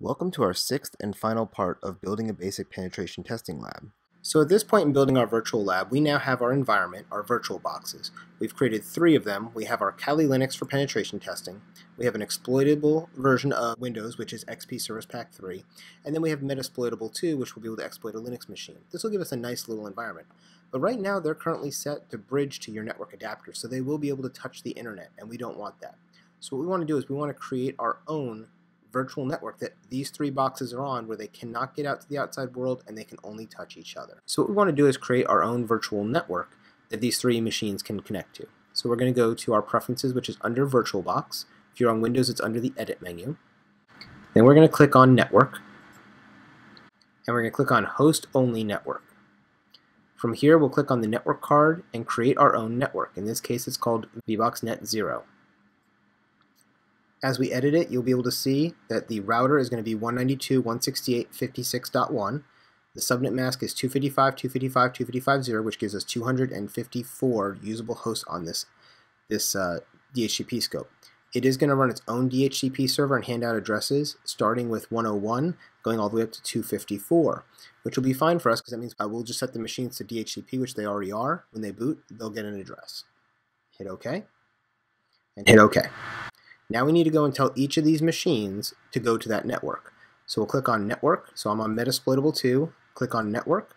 Welcome to our sixth and final part of building a basic penetration testing lab. So at this point in building our virtual lab, we now have our environment, our virtual boxes. We've created three of them. We have our Kali Linux for penetration testing, we have an exploitable version of Windows, which is XP Service Pack 3, and then we have Metasploitable 2, which will be able to exploit a Linux machine. This will give us a nice little environment. But right now they're currently set to bridge to your network adapter, so they will be able to touch the internet, and we don't want that. So what we want to do is we want to create our own virtual network that these three boxes are on, where they cannot get out to the outside world and they can only touch each other. So what we want to do is create our own virtual network that these three machines can connect to. So we're going to go to our preferences, which is under VirtualBox. If you're on Windows, it's under the Edit menu. Then we're going to click on Network, and we're going to click on Host Only Network. From here, we'll click on the network card and create our own network. In this case, it's called VBoxNet0. As we edit it, you'll be able to see that the router is going to be 192.168.56.1. The subnet mask is 255.255.255.0, which gives us 254 usable hosts on this DHCP scope. It is going to run its own DHCP server and hand out addresses, starting with 101, going all the way up to 254, which will be fine for us because that means we'll just set the machines to DHCP, which they already are. When they boot, they'll get an address. Hit OK, and hit OK. Now we need to go and tell each of these machines to go to that network. So we'll click on Network. So I'm on Metasploitable 2, click on Network.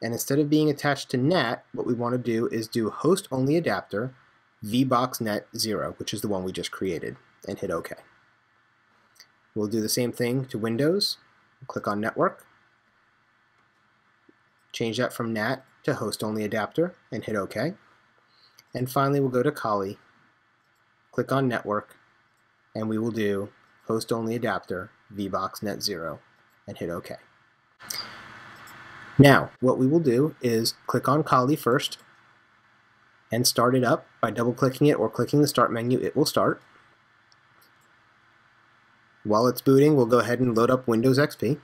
And instead of being attached to NAT, what we want to do is do Host Only Adapter, VBoxNet0, which is the one we just created, and hit OK. We'll do the same thing to Windows. Click on Network, change that from NAT to Host Only Adapter, and hit OK. And finally, we'll go to Kali, click on Network, and we will do Host Only Adapter, VBoxNet0, and hit OK. Now, what we will do is click on Kali first, and start it up. By double-clicking it or clicking the Start menu, it will start. While it's booting, we'll go ahead and load up Windows XP.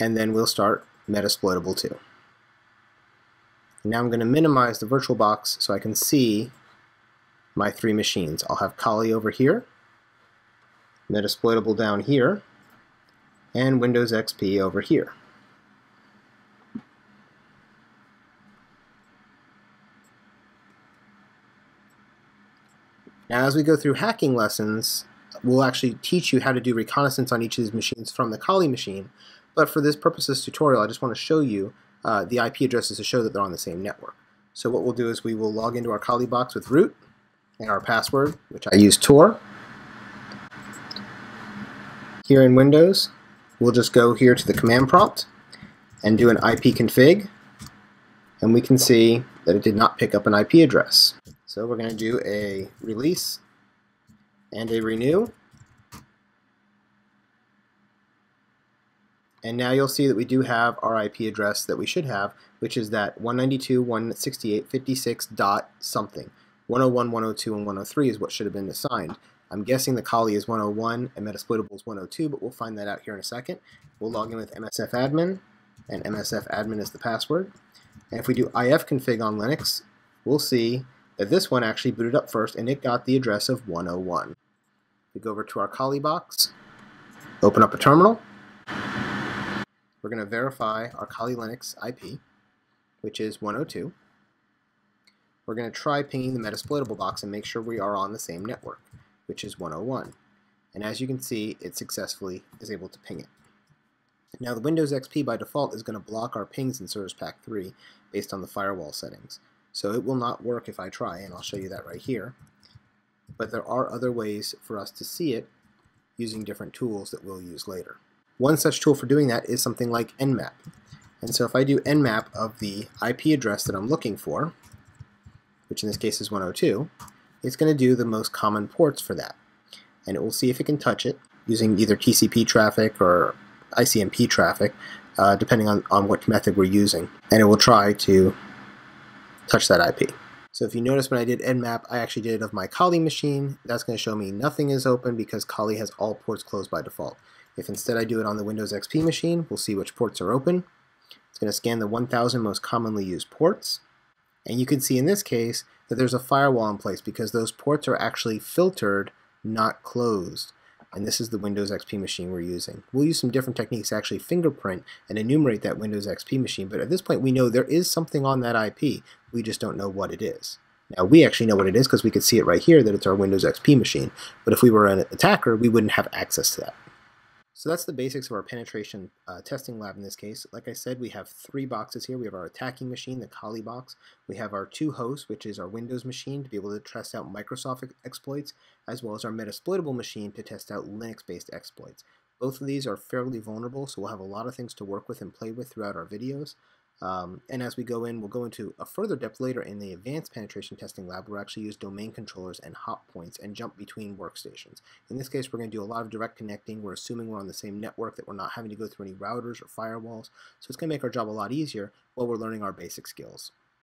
And then we'll start Metasploitable 2. Now I'm going to minimize the VirtualBox so I can see my three machines. I'll have Kali over here, Metasploitable down here, and Windows XP over here. Now, as we go through hacking lessons, we'll actually teach you how to do reconnaissance on each of these machines from the Kali machine. But for this purpose of this tutorial, I just want to show you the IP addresses to show that they're on the same network. So what we'll do is we will log into our Kali box with root and our password, which I use Tor. Here in Windows, we'll just go here to the command prompt and do an ipconfig, and we can see that it did not pick up an IP address. So we're going to do a release and a renew. And now you'll see that we do have our IP address that we should have, which is that 192.168.56.something. 101, 102, and 103 is what should have been assigned. I'm guessing the Kali is 101 and Metasploitable is 102, but we'll find that out here in a second. We'll log in with msfadmin, and msfadmin is the password. And if we do ifconfig on Linux, we'll see that this one actually booted up first, and it got the address of 101. We go over to our Kali box, open up a terminal. We're going to verify our Kali Linux IP, which is 102. We're going to try pinging the Metasploitable box and make sure we are on the same network, which is 101. And as you can see, it successfully is able to ping it. Now, the Windows XP by default is going to block our pings in Service Pack 3 based on the firewall settings. So it will not work if I try, and I'll show you that right here. But there are other ways for us to see it using different tools that we'll use later. One such tool for doing that is something like nmap. And so if I do nmap of the IP address that I'm looking for, which in this case is 102, it's going to do the most common ports for that. And it will see if it can touch it using either TCP traffic or ICMP traffic, depending on what method we're using. And it will try to touch that IP. So if you notice when I did nmap, I actually did it of my Kali machine. That's going to show me nothing is open because Kali has all ports closed by default. If instead I do it on the Windows XP machine, we'll see which ports are open. It's going to scan the 1,000 most commonly used ports. And you can see in this case that there's a firewall in place because those ports are actually filtered, not closed. And this is the Windows XP machine we're using. We'll use some different techniques to actually fingerprint and enumerate that Windows XP machine, but at this point we know there is something on that IP, we just don't know what it is. Now we actually know what it is because we could see it right here that it's our Windows XP machine, but if we were an attacker we wouldn't have access to that. So that's the basics of our penetration testing lab in this case. Like I said, we have three boxes here. We have our attacking machine, the Kali box. We have our two hosts, which is our Windows machine to be able to test out Microsoft exploits, as well as our Metasploitable machine to test out Linux-based exploits. Both of these are fairly vulnerable, so we'll have a lot of things to work with and play with throughout our videos. And as we go in, we'll go into a further depth later in the advanced penetration testing lab where we actually use domain controllers and hot points and jump between workstations. In this case, we're going to do a lot of direct connecting. We're assuming we're on the same network, that we're not having to go through any routers or firewalls. So it's going to make our job a lot easier while we're learning our basic skills.